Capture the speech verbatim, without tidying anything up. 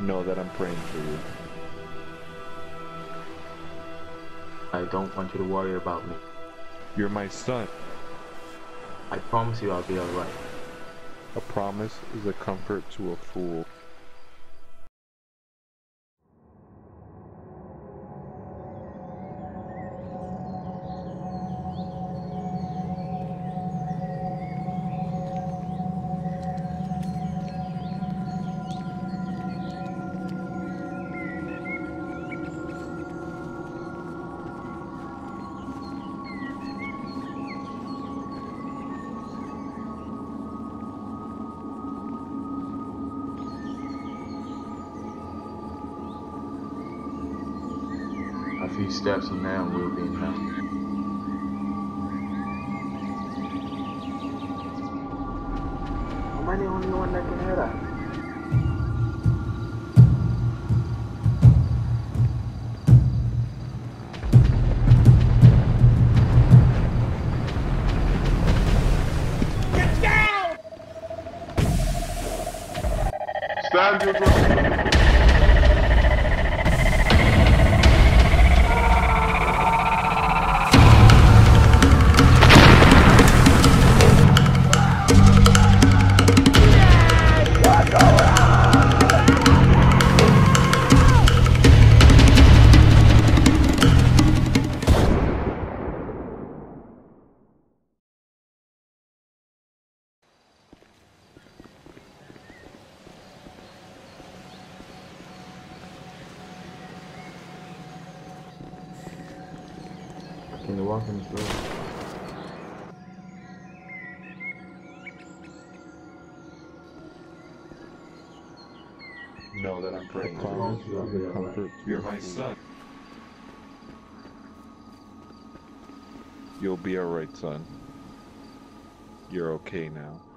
Know that I'm praying for you. I don't want you to worry about me. You're my son. I promise you I'll be alright. A promise is a comfort to a fool. A few steps and now we'll be in heaven. Am I the only one that can hear that? Get down! Stand your ground. In the walk in this room. Know that I'm praying. I promise you I'll be alright. You're my son. You'll be alright, son. You're okay now.